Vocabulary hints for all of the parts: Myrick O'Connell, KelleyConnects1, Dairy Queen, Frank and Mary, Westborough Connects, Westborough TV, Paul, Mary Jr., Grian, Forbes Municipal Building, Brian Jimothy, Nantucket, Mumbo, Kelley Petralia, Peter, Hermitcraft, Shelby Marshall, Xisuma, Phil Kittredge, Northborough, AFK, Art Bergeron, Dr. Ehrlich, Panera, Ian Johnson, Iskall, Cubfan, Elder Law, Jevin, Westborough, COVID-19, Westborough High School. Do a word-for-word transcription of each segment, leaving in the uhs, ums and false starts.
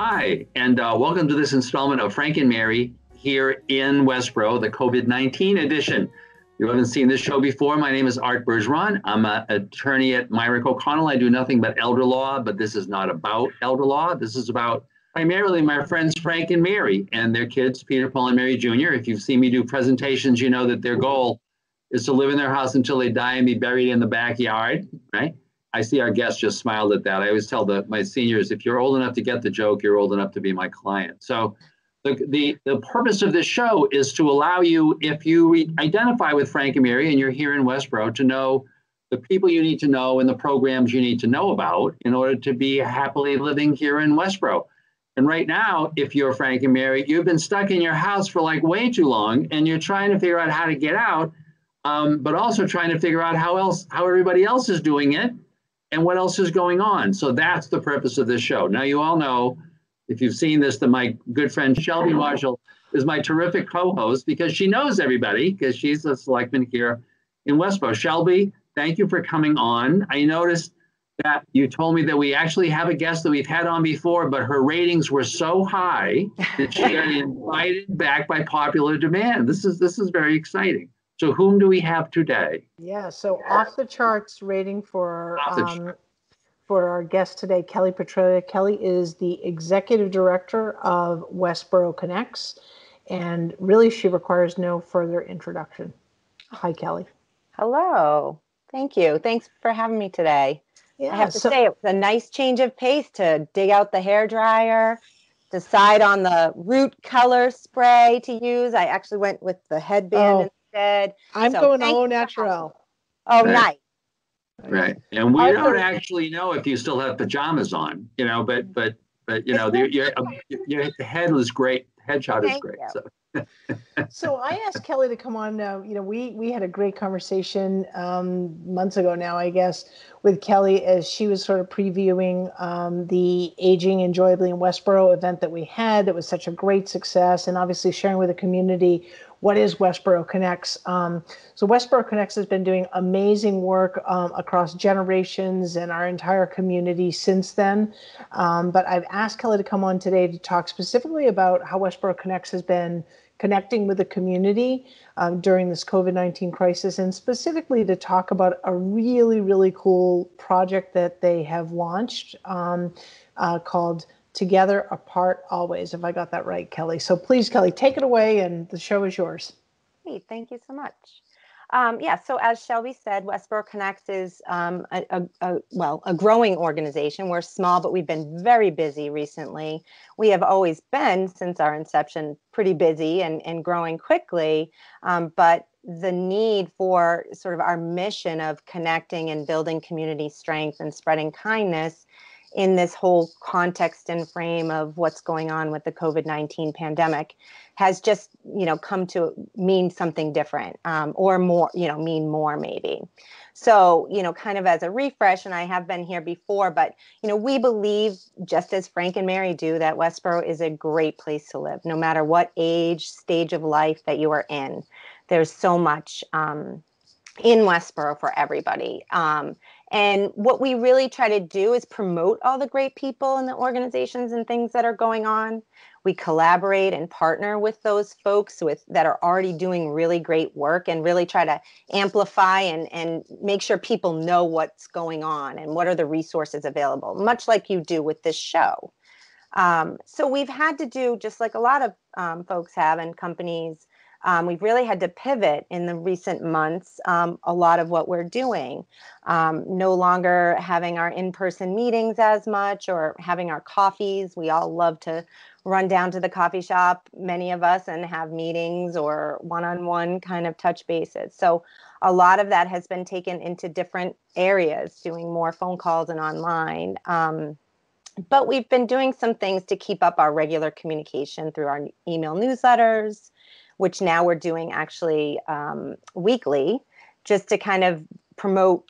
Hi, and uh, welcome to this installment of Frank and Mary here in Westborough, the COVID nineteen edition. If you haven't seen this show before, my name is Art Bergeron. I'm an attorney at Myrick O'Connell. I do nothing but elder law, but this is not about elder law. This is about primarily my friends Frank and Mary and their kids, Peter, Paul, and Mary Junior If you've seen me do presentations, you know that their goal is to live in their house until they die and be buried in the backyard, right? I see our guests just smiled at that. I always tell the, my seniors, if you're old enough to get the joke, you're old enough to be my client. So the, the, the purpose of this show is to allow you, if you re- identify with Frank and Mary and you're here in Westborough, to know the people you need to know and the programs you need to know about in order to be happily living here in Westborough. And right now, if you're Frank and Mary, you've been stuck in your house for like way too long and you're trying to figure out how to get out, um, but also trying to figure out how else, how everybody else is doing it. And what else is going on? So that's the purpose of this show. Now, you all know, if you've seen this, that my good friend Shelby Marshall is my terrific co-host because she knows everybody because she's a selectman here in Westborough. Shelby, thank you for coming on. I noticed that you told me that we actually have a guest that we've had on before, but her ratings were so high that she got invited back by popular demand. This is this is very exciting. So whom do we have today? Yeah, so off the charts rating for um, for our guest today, Kelley Petralia. Kelley is the executive director of Westborough Connects, and really she requires no further introduction. Hi, Kelley. Hello. Thank you. Thanks for having me today. Yeah, I have to so- say it was a nice change of pace to dig out the hairdryer, decide on the root color spray to use. I actually went with the headband. Oh. And Dead. I'm so going all natural. Oh, right. Nice. Right. And we also, don't actually know if you still have pajamas on, you know, but, but, but you know, the, your, your head was great. Headshot is great. So. So I asked Kelley to come on. Uh, you know, we, we had a great conversation um, months ago now, I guess, with Kelley as she was sort of previewing um, the Aging Enjoyably in Westborough event that we had that was such a great success, and obviously sharing with the community what is Westborough Connects. Um, so Westborough Connects has been doing amazing work um, across generations and our entire community since then. Um, but I've asked Kelley to come on today to talk specifically about how Westborough Connects has been connecting with the community um, during this COVID nineteen crisis, and specifically to talk about a really, really cool project that they have launched um, uh, called Together, Apart, Always, if I got that right, Kelley. So please, Kelley, take it away, and the show is yours. Hey, thank you so much. Um, yeah, so as Shelby said, Westborough Connects is, um, a, a, a, well, a growing organization. We're small, but we've been very busy recently. We have always been, since our inception, pretty busy and, and growing quickly, um, but the need for sort of our mission of connecting and building community strength and spreading kindness in this whole context and frame of what's going on with the COVID nineteen pandemic has just, you know, come to mean something different, um, or more, you know, mean more maybe. So, you know, kind of as a refresh, and I have been here before, but, you know, we believe, just as Frank and Mary do, that Westborough is a great place to live, no matter what age, stage of life that you are in. There's so much um, in Westborough for everybody. Um, And what we really try to do is promote all the great people and the organizations and things that are going on. We collaborate and partner with those folks with that are already doing really great work, and really try to amplify and, and make sure people know what's going on and what are the resources available, much like you do with this show. Um, so we've had to do, just like a lot of um, folks have and companies, Um, we've really had to pivot in the recent months, um, a lot of what we're doing, um, no longer having our in-person meetings as much or having our coffees. We all love to run down to the coffee shop, many of us, and have meetings or one-on-one kind of touch bases. So a lot of that has been taken into different areas, doing more phone calls and online. Um, but we've been doing some things to keep up our regular communication through our email newsletters, which now we're doing actually um, weekly, just to kind of promote,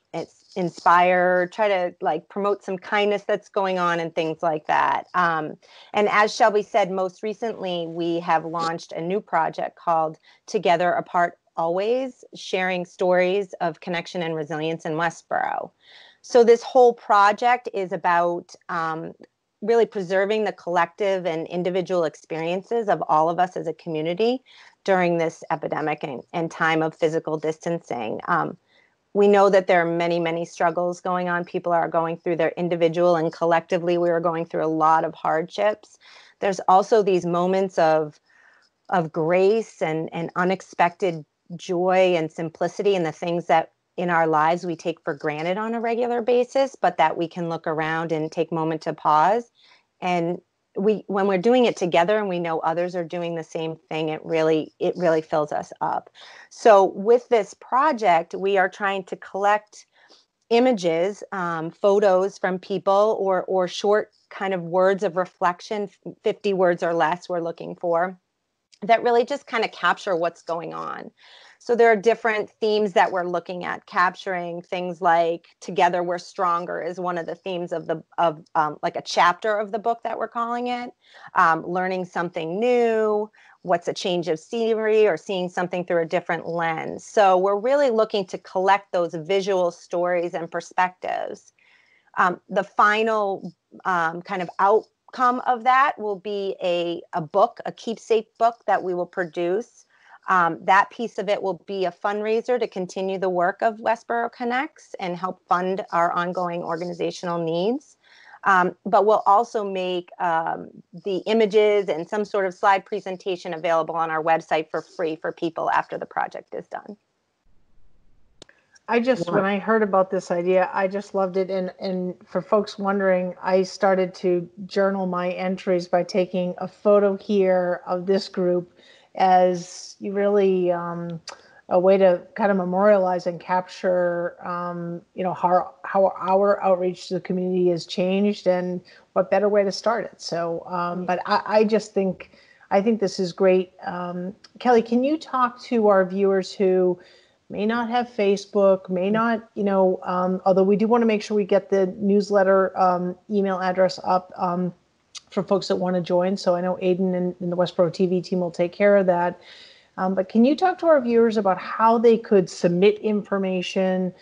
inspire, try to like promote some kindness that's going on and things like that. Um, and as Shelby said, most recently, we have launched a new project called Together, Apart, Always, sharing stories of connection and resilience in Westborough. So this whole project is about um, really preserving the collective and individual experiences of all of us as a community during this epidemic and, and time of physical distancing. Um, we know that there are many, many struggles going on. People are going through their individual and collectively, we are going through a lot of hardships. There's also these moments of, of grace and, and unexpected joy and simplicity in the things that in our lives we take for granted on a regular basis, but that we can look around and take a moment to pause. And we, when we're doing it together and we know others are doing the same thing, it really, it really fills us up. So with this project, we are trying to collect images, um, photos from people, or, or short kind of words of reflection, fifty words or less we're looking for, that really just kind of capture what's going on. So there are different themes that we're looking at capturing. Things like "Together We're Stronger" is one of the themes of the of um, like a chapter of the book that we're calling it. Um, learning something new, what's a change of scenery, or seeing something through a different lens. So we're really looking to collect those visual stories and perspectives. Um, the final um, kind of outcome of that will be a a book, a keepsake book that we will produce. Um, that piece of it will be a fundraiser to continue the work of Westborough Connects and help fund our ongoing organizational needs. Um, but we'll also make um, the images and some sort of slide presentation available on our website for free for people after the project is done. I just, yeah. When I heard about this idea, I just loved it. And, and for folks wondering, I started to journal my entries by taking a photo here of this group as you really um, a way to kind of memorialize and capture, um, you know, how, how our outreach to the community has changed, and what better way to start it. So, um, but I, I just think, I think this is great. Um, Kelley, can you talk to our viewers who may not have Facebook, may not, you know, um, although we do want to make sure we get the newsletter um, email address up, um, for folks that want to join. So I know Aiden and, and the Westborough T V team will take care of that. Um, but can you talk to our viewers about how they could submit information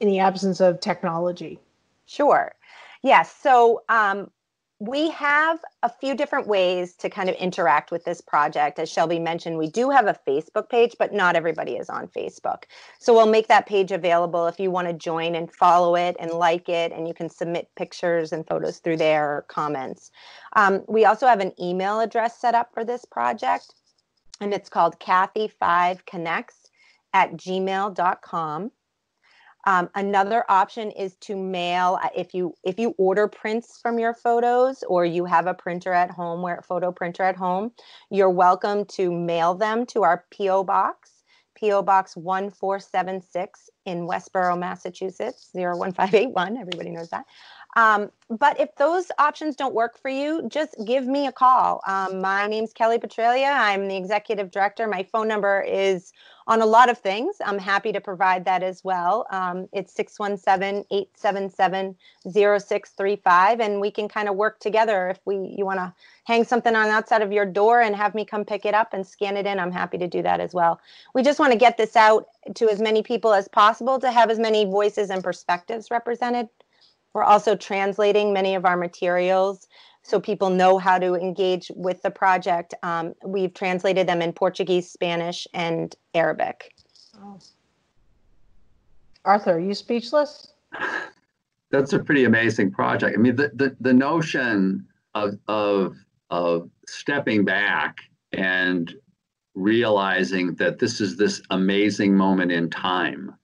in the absence of technology? Sure. Yes. Yeah, so um, we have a few different ways to kind of interact with this project. As Shelby mentioned, we do have a Facebook page, but not everybody is on Facebook. So we'll make that page available if you want to join and follow it and like it, and you can submit pictures and photos through there or comments. Um, we also have an email address set up for this project, and it's called Kathy five Connects at gmail dot com. Um, another option is to mail. If you if you order prints from your photos, or you have a printer at home, where photo printer at home, you're welcome to mail them to our P O box, P O box one four seven six in Westborough, Massachusetts zero one five eight one. Everybody knows that. Um, but if those options don't work for you, just give me a call. Um, my name's Kelley Petralia. I'm the executive director. My phone number is on a lot of things. I'm happy to provide that as well. Um, it's six one seven, eight seven seven, zero six three five, and we can kind of work together. If we you want to hang something on the outside of your door and have me come pick it up and scan it in, I'm happy to do that as well. We just want to get this out to as many people as possible, to have as many voices and perspectives represented. We're also translating many of our materials so people know how to engage with the project. Um, we've translated them in Portuguese, Spanish, and Arabic. Oh. Arthur, are you speechless? That's a pretty amazing project. I mean, the, the, the notion of, of, of stepping back and realizing that this is this amazing moment in time.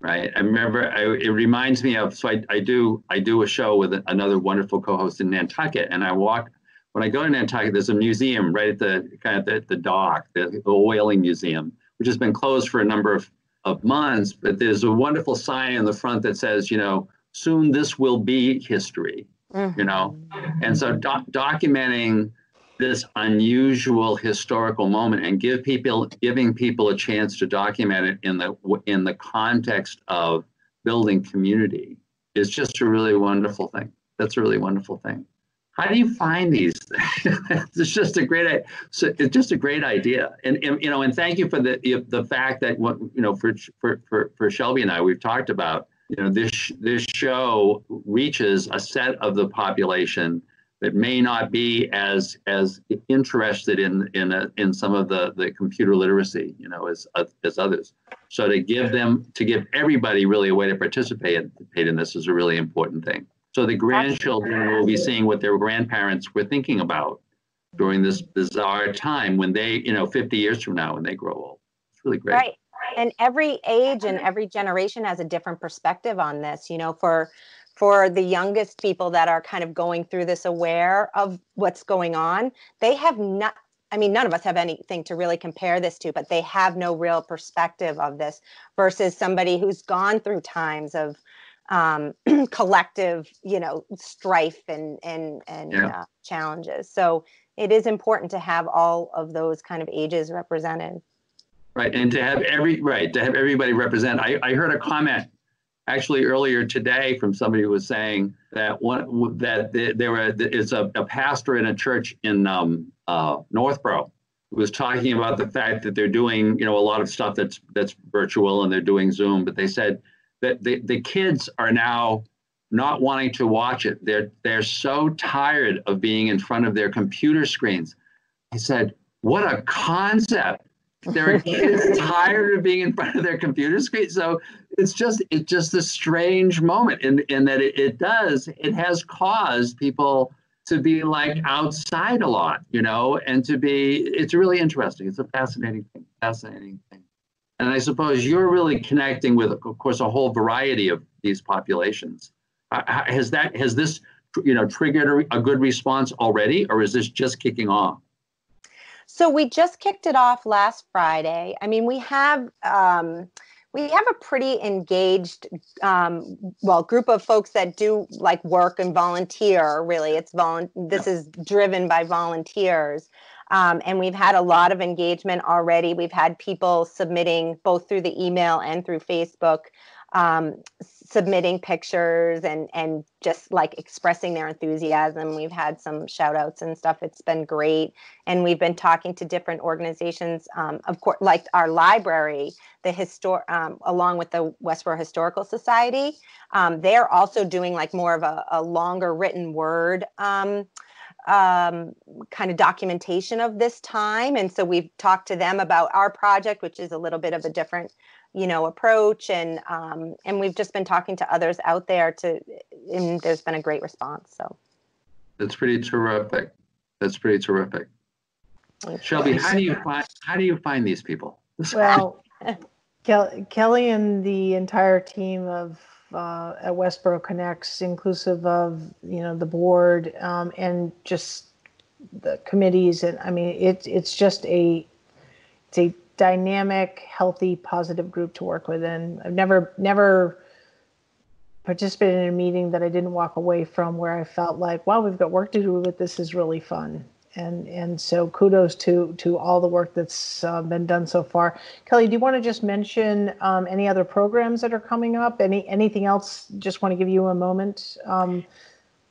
Right. I remember I, it reminds me of so I, I do I do a show with another wonderful co-host in Nantucket. And I walk when I go to Nantucket, there's a museum right at the kind of the, the dock, the, the whaling museum, which has been closed for a number of, of months. But there's a wonderful sign on the front that says, you know, soon this will be history, mm-hmm. you know, and so doc documenting this unusual historical moment and give people giving people a chance to document it in the in the context of building community is just a really wonderful thing. That's a really wonderful thing. How do you find these things? It's just a great so it's just a great idea. And, and you know, and thank you for the the fact that what you know for for for, for Shelby and I, we've talked about, you know, this this show reaches a set of the population that may not be as as interested in in a, in some of the the computer literacy, you know, as as others. So to give them to give everybody really a way to participate in this is a really important thing. So the grandchildren will be seeing what their grandparents were thinking about during this bizarre time when they, you know, fifty years from now when they grow old. It's really great. Right. And every age and every generation has a different perspective on this, you know, for for the youngest people that are kind of going through this, aware of what's going on. They have not, I mean, none of us have anything to really compare this to, but they have no real perspective of this versus somebody who's gone through times of um, collective, you know, strife and, and, and yeah. uh, challenges. So it is important to have all of those kind of ages represented. Right, and to have every right to have everybody represent. I, I heard a comment actually earlier today from somebody who was saying that one that there were is a, a pastor in a church in um, uh, Northborough who was talking about the fact that they're doing, you know, a lot of stuff that's that's virtual and they're doing Zoom, but they said that the the kids are now not wanting to watch it. They're they're so tired of being in front of their computer screens. He said, "What a concept." They're kids tired of being in front of their computer screen. So it's just it's just a strange moment in, in that it, it does. It has caused people to be like outside a lot, you know, and to be it's really interesting. It's a fascinating thing, fascinating thing. And I suppose you're really connecting with, of course, a whole variety of these populations. Uh, has that has this, you know, triggered a, a good response already, or is this just kicking off? So we just kicked it off last Friday. I mean, we have um, we have a pretty engaged, um, well, group of folks that do like work and volunteer. Really, it's volu- This is driven by volunteers, um, and we've had a lot of engagement already. We've had people submitting both through the email and through Facebook. Um, submitting pictures and, and just like expressing their enthusiasm. We've had some shout outs and stuff. It's been great. And we've been talking to different organizations, um, of course, like our library, the histor- um, along with the Westborough Historical Society. Um, they're also doing like more of a, a longer written word um, um, kind of documentation of this time. And so we've talked to them about our project, which is a little bit of a different you know, approach. And um, and we've just been talking to others out there to, and there's been a great response, so. That's pretty terrific. That's pretty terrific. Shelby, how do you find, how do you find these people? Well, Kel Kelley and the entire team of uh, at Westborough Connects, inclusive of, you know, the board um, and just the committees. And I mean, it, it's just a, it's a, dynamic, healthy, positive group to work with. And I've never, never participated in a meeting that I didn't walk away from where I felt like, wow, we've got work to do, but this is really fun. And and so kudos to to all the work that's uh, been done so far. Kelley, do you want to just mention um, any other programs that are coming up? Any anything else? Just want to give you a moment. Um,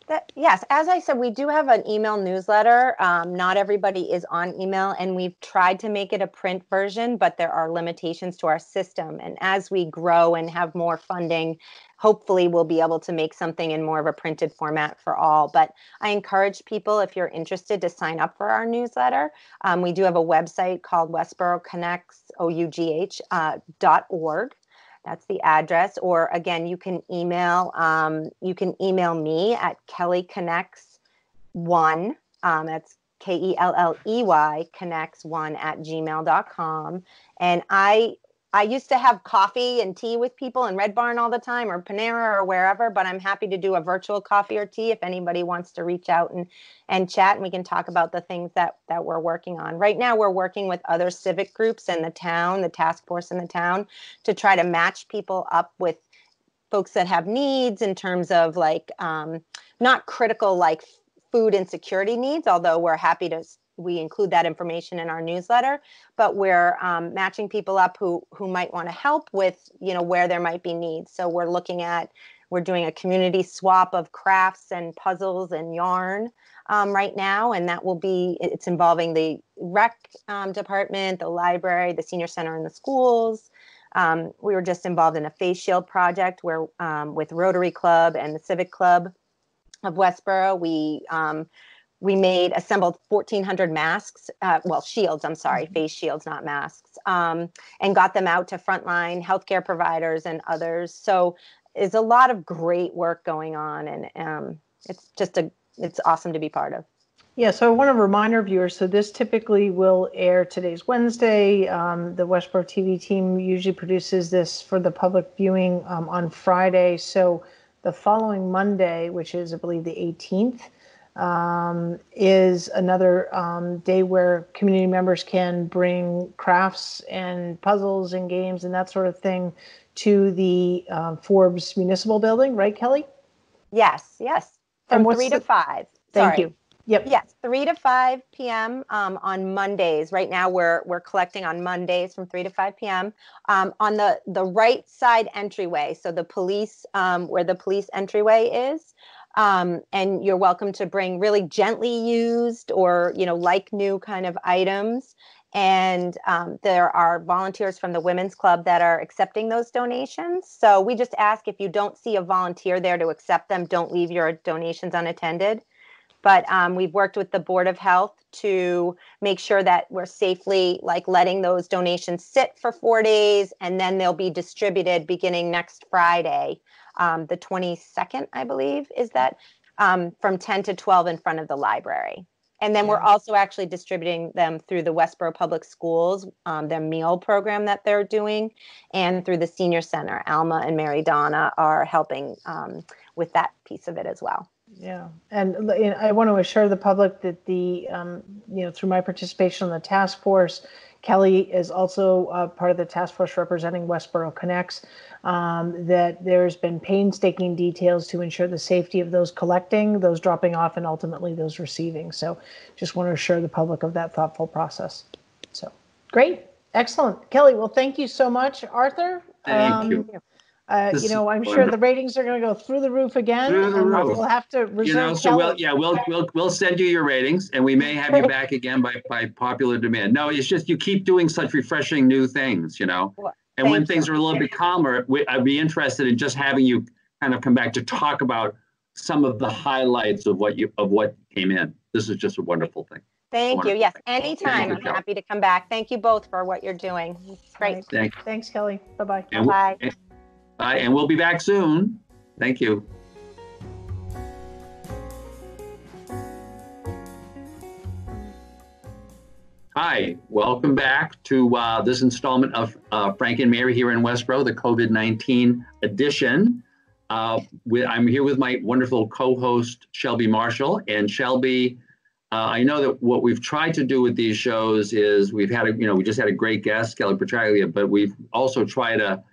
That, yes, as I said, we do have an email newsletter. Um, not everybody is on email, and we've tried to make it a print version, but there are limitations to our system. And as we grow and have more funding, hopefully we'll be able to make something in more of a printed format for all. But I encourage people, if you're interested, to sign up for our newsletter. Um, we do have a website called Westborough Connects dot org. That's the address. Or again, you can email um, you can email me at Kelley Connects one. Um, that's K E L L E Y Connects one at gmail dot com. And I I used to have coffee and tea with people in Red Barn all the time, or Panera, or wherever. But I'm happy to do a virtual coffee or tea if anybody wants to reach out and and chat, and we can talk about the things that that we're working on. Right now, we're working with other civic groups in the town, the task force in the town, to try to match people up with folks that have needs in terms of like um, not critical like food insecurity needs, although we're happy to. We include that information in our newsletter, but we're um, matching people up who who might want to help with, you know, where there might be needs. So we're looking at, we're doing a community swap of crafts and puzzles and yarn um, right now. And that will be, it's involving the rec um, department, the library, the senior center, and the schools. Um, we were just involved in a face shield project where um, with Rotary Club and the Civic Club. of Westborough. We um, we made assembled fourteen hundred masks, uh, well, shields, I'm sorry, face shields, not masks, um, and got them out to frontline healthcare providers and others. So there's a lot of great work going on, and um, it's just a it's awesome to be part of. Yeah, so I want to remind our viewers, so this typically will air today's Wednesday. Um, the Westborough T V team usually produces this for the public viewing um, on Friday. So the following Monday, which is, I believe, the eighteenth, um, is another um, day where community members can bring crafts and puzzles and games and that sort of thing to the uh, Forbes Municipal Building, right, Kelly? Yes, yes, from three to five. Thank you. Yep. Yes, three to five p m Um, on Mondays. Right now, we're we're collecting on Mondays from three to five p m Um, on the the right side entryway, so the police, um, where the police entryway is, um, and you're welcome to bring really gently used or you know like new kind of items. And um, there are volunteers from the Women's Club that are accepting those donations. So we just ask if you don't see a volunteer there to accept them, don't leave your donations unattended. But um, we've worked with the Board of Health to make sure that we're safely like letting those donations sit for four days, and then they'll be distributed beginning next Friday, um, the twenty-second, I believe, is that um, from ten to twelve in front of the library. And then we're also actually distributing them through the Westborough Public Schools, um, their meal program that they're doing, and through the Senior Center. Alma and Mary Donna are helping um, with that piece of it as well. Yeah, and you know, I want to assure the public that the, um, you know, through my participation in the task force, Kelly is also uh, part of the task force representing Westborough Connects, um, that there's been painstaking details to ensure the safety of those collecting, those dropping off, and ultimately those receiving. So just want to assure the public of that thoughtful process. So great. Excellent. Kelly, well, thank you so much, Arthur. Thank um, you. Uh, you know, I'm sure the ratings are going to go through the roof again. Through the roof. We'll have to reserve. You know, so we'll, yeah, we'll we'll we'll send you your ratings, and we may have you back again by by popular demand. No, it's just you keep doing such refreshing new things, you know. Well, and when things you. are a little bit calmer, we, I'd be interested in just having you kind of come back to talk about some of the highlights of what you of what came in. This is just a wonderful thing. Thank wonderful you. Yes, thing. anytime. I'm happy job. to come back. Thank you both for what you're doing. It's great. Thanks, Thanks Kelly. Bye bye. And bye. And Bye, and we'll be back soon. Thank you. Hi, welcome back to uh, this installment of uh, Frank and Mary here in Westborough, the COVID nineteen edition. Uh, we, I'm here with my wonderful co-host, Shelby Marshall. And Shelby, uh, I know that what we've tried to do with these shows is we've had, a, you know, we just had a great guest, Kelley Petralia, but we've also tried to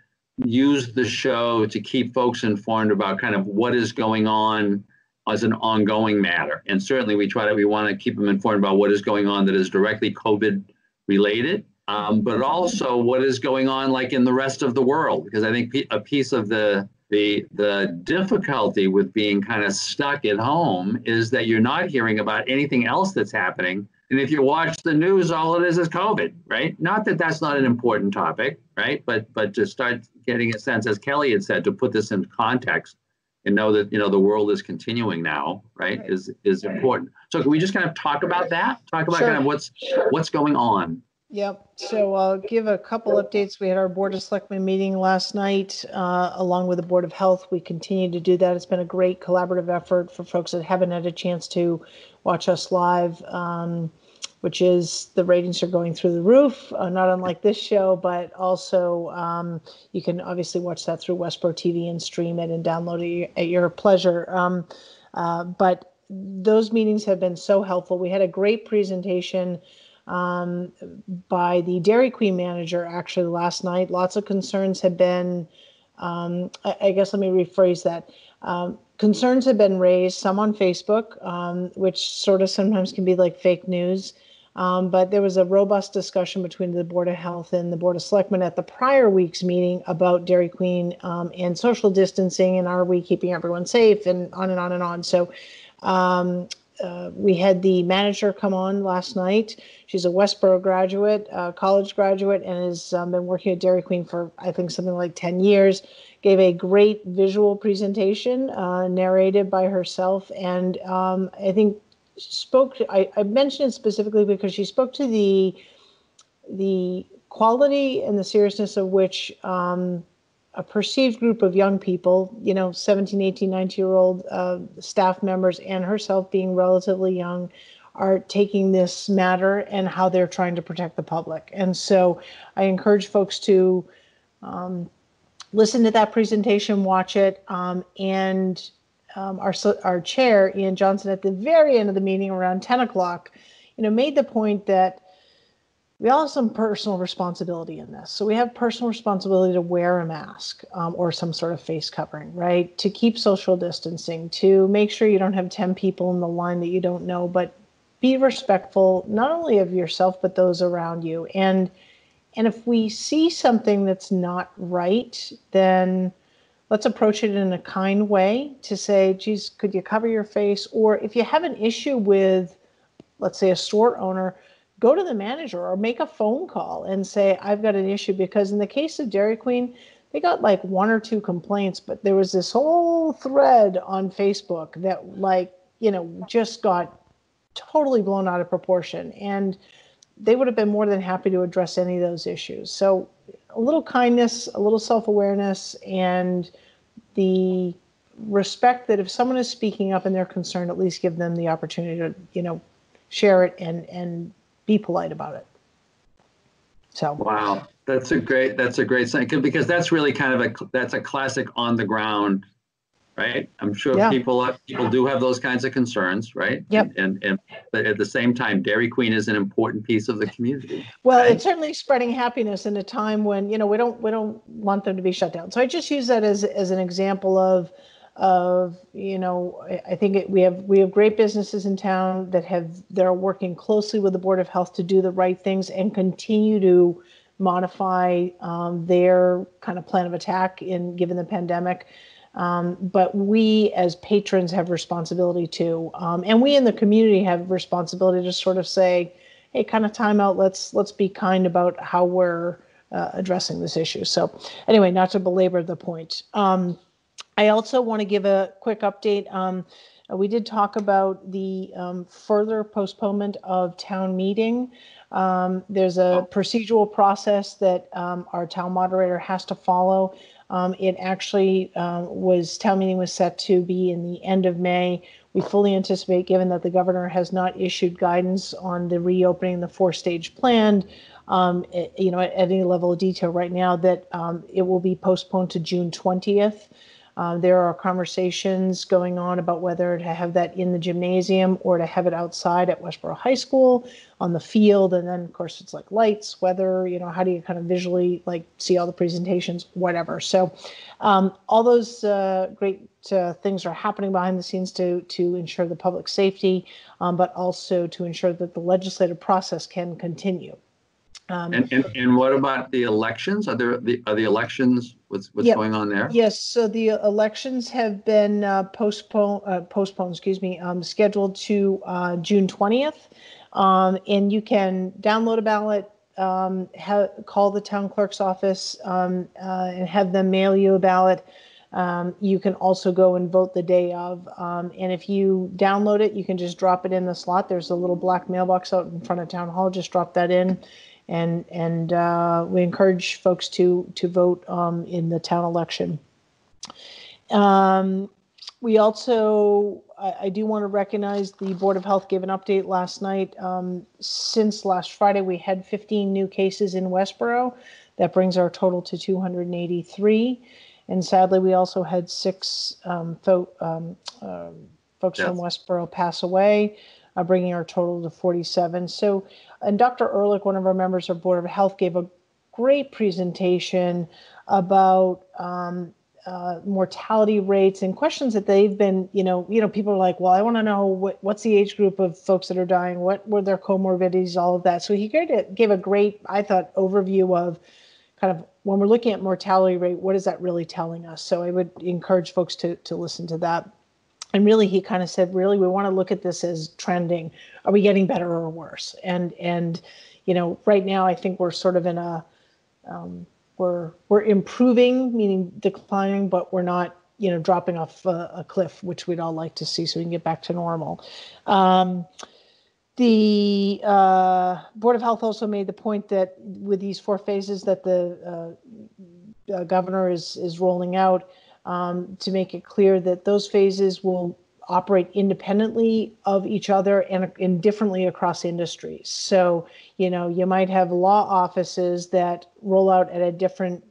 use the show to keep folks informed about kind of what is going on as an ongoing matter. And certainly we try to, we want to keep them informed about what is going on that is directly COVID related, um, but also what is going on like in the rest of the world. Because I think a piece of the, the, the difficulty with being kind of stuck at home is that you're not hearing about anything else that's happening. And if you watch the news, all it is is COVID, right? Not that that's not an important topic, right? But but to start getting a sense, as Kelly had said, to put this in context and know that, you know, the world is continuing now, right, right. is is right. important. So can we just kind of talk about that? Talk about sure. kind of what's sure. what's going on. Yep. So I'll give a couple updates. We had our Board of Selectmen meeting last night, uh, along with the Board of Health. We continue to do that. It's been a great collaborative effort for folks that haven't had a chance to watch us live. Um, which is the ratings are going through the roof, uh, not unlike this show, but also um, you can obviously watch that through Westborough T V and stream it and download it at your pleasure. Um, uh, but those meetings have been so helpful. We had a great presentation um, by the Dairy Queen manager actually last night. Lots of concerns have been, um, I, I guess let me rephrase that. Um, concerns have been raised, some on Facebook, um, which sort of sometimes can be like fake news. Um, but there was a robust discussion between the Board of Health and the Board of Selectmen at the prior week's meeting about Dairy Queen um, and social distancing and are we keeping everyone safe and on and on and on. So um, uh, we had the manager come on last night. She's a Westborough graduate, uh, college graduate, and has um, been working at Dairy Queen for, I think, something like ten years. Gave a great visual presentation, uh, narrated by herself, and um, I think spoke to, I, I mentioned it specifically because she spoke to the the quality and the seriousness of which um, a perceived group of young people, you know, seventeen, eighteen, nineteen-year-old uh, staff members and herself being relatively young, are taking this matter and how they're trying to protect the public. And so I encourage folks to um, listen to that presentation, watch it, um, and um, our, our chair, Ian Johnson, at the very end of the meeting around ten o'clock, you know, made the point that we all have some personal responsibility in this. So we have personal responsibility to wear a mask um, or some sort of face covering, right? To keep social distancing, to make sure you don't have ten people in the line that you don't know, but be respectful, not only of yourself, but those around you. And, and if we see something that's not right, then let's approach it in a kind way to say, geez, could you cover your face? Or if you have an issue with, let's say, a store owner, go to the manager or make a phone call and say, I've got an issue, because in the case of Dairy Queen, they got like one or two complaints, but there was this whole thread on Facebook that, like, you know, just got totally blown out of proportion. And they would have been more than happy to address any of those issues. So a little kindness, a little self-awareness, and the respect that if someone is speaking up and they're concerned, at least give them the opportunity to, you know, share it and, and, be polite about it. So wow, that's a great that's a great sign, because that's really kind of a that's a classic on the ground, right? I'm sure yeah. people people do have those kinds of concerns, right? Yep. And, and and but at the same time, Dairy Queen is an important piece of the community. Well, right? It's certainly spreading happiness in a time when, you know, we don't we don't want them to be shut down. So I just use that as as an example of of, you know, I think it, we have we have great businesses in town that have that are working closely with the Board of Health to do the right things and continue to modify um, their kind of plan of attack in given the pandemic. Um, but we as patrons have responsibility too, um, and we in the community have responsibility to sort of say, hey, kind of time out. Let's let's be kind about how we're uh, addressing this issue. So anyway, not to belabor the point. Um, I also want to give a quick update. Um, we did talk about the um, further postponement of town meeting. Um, there's a procedural process that um, our town moderator has to follow. Um, it actually uh, was, town meeting was set to be in the end of May. We fully anticipate, given that the governor has not issued guidance on the reopening the four-stage plan, um, it, you know, at any level of detail right now, that um, it will be postponed to June twentieth. Uh, there are conversations going on about whether to have that in the gymnasium or to have it outside at Westborough High School on the field. And then, of course, it's like lights, weather, you know, how do you kind of visually like see all the presentations, whatever. So um, all those uh, great uh, things are happening behind the scenes to to ensure the public safety, um, but also to ensure that the legislative process can continue. Um, and, and, and what about the elections? Are there the are the elections? What's what's yep. going on there? Yes, so the elections have been uh, postponed. Uh, postponed, excuse me. Um, scheduled to uh, June twentieth, um, and you can download a ballot, um, call the town clerk's office, um, uh, and have them mail you a ballot. Um, you can also go and vote the day of, um, and if you download it, you can just drop it in the slot. There's a little black mailbox out in front of town hall. Just drop that in. And and uh, we encourage folks to to vote um, in the town election. Um, we also, I, I do want to recognize the Board of Health gave an update last night. Um, since last Friday, we had fifteen new cases in Westborough. That brings our total to two hundred eighty-three. And sadly, we also had six um, fo um, uh, folks yes. from Westborough pass away, uh, bringing our total to forty-seven. So. And Doctor Ehrlich, one of our members of Board of Health, gave a great presentation about um, uh, mortality rates and questions that they've been, you know, you know, people are like, well, I want to know what, what's the age group of folks that are dying? What were their comorbidities? All of that. So he gave a great, I thought, overview of kind of when we're looking at mortality rate, what is that really telling us? So I would encourage folks to, to listen to that. And really, he kind of said, really, we want to look at this as trending. Are we getting better or worse? And, and you know, right now, I think we're sort of in a, um, we're, we're improving, meaning declining, but we're not, you know, dropping off a, a cliff, which we'd all like to see so we can get back to normal. Um, the uh, Board of Health also made the point that with these four phases that the uh, uh, governor is, is rolling out, Um, to make it clear that those phases will operate independently of each other and, and differently across industries. So, you know, you might have law offices that roll out at a different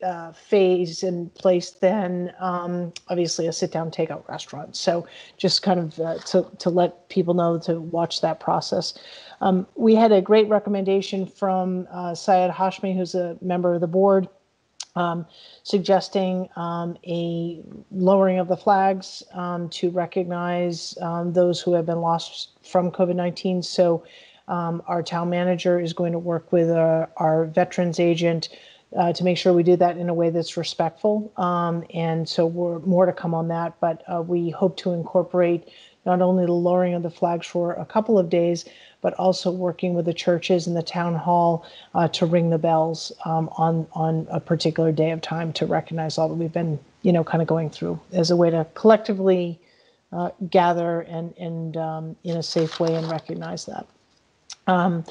uh, phase and place than um, obviously a sit-down takeout restaurant. So just kind of uh, to, to let people know to watch that process. Um, we had a great recommendation from uh, Syed Hashmi, who's a member of the board, Um, suggesting um, a lowering of the flags um, to recognize um, those who have been lost from COVID nineteen. So um, our town manager is going to work with uh, our veterans agent uh, to make sure we do that in a way that's respectful. Um, and so we're more to come on that, but uh, we hope to incorporate not only the lowering of the flags for a couple of days, but also working with the churches and the town hall uh, to ring the bells um, on, on a particular day of time to recognize all that we've been, you know, kind of going through as a way to collectively uh, gather and, and um, in a safe way and recognize that. Um,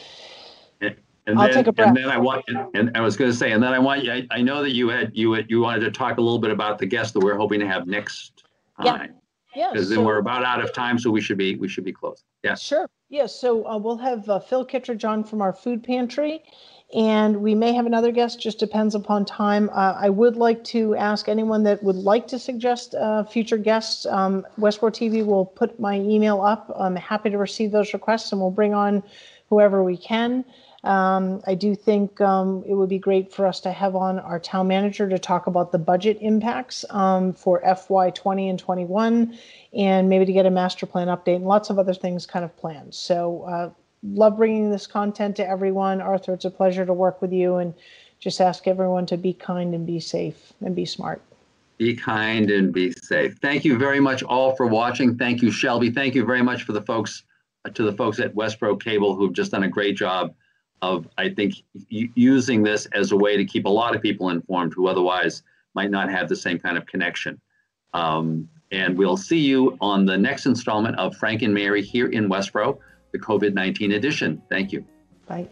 and, and I'll then, take a breath. And then I want, and I was going to say, and then I want you, I, I know that you had, you had, you wanted to talk a little bit about the guests that we're hoping to have next time. Yeah. Yeah, because then so, we're about out of time, so we should be we should be close. Yeah, sure. Yeah, so uh, we'll have uh, Phil Kittredge on from our food pantry, and we may have another guest. Just depends upon time. Uh, I would like to ask anyone that would like to suggest uh, future guests. Um, Westborough T V will put my email up. I'm happy to receive those requests, and we'll bring on whoever we can. Um, I do think um, it would be great for us to have on our town manager to talk about the budget impacts um, for F Y twenty and twenty-one, and maybe to get a master plan update and lots of other things kind of planned. So uh, love bringing this content to everyone. Arthur, it's a pleasure to work with you, and just ask everyone to be kind and be safe and be smart. Be kind and be safe. Thank you very much all for watching. Thank you, Shelby. Thank you very much for the folks uh, to the folks at Westborough Cable who've just done a great job of, I think, using this as a way to keep a lot of people informed who otherwise might not have the same kind of connection. Um, and we'll see you on the next installment of Frank and Mary here in Westborough, the COVID nineteen edition. Thank you. Bye.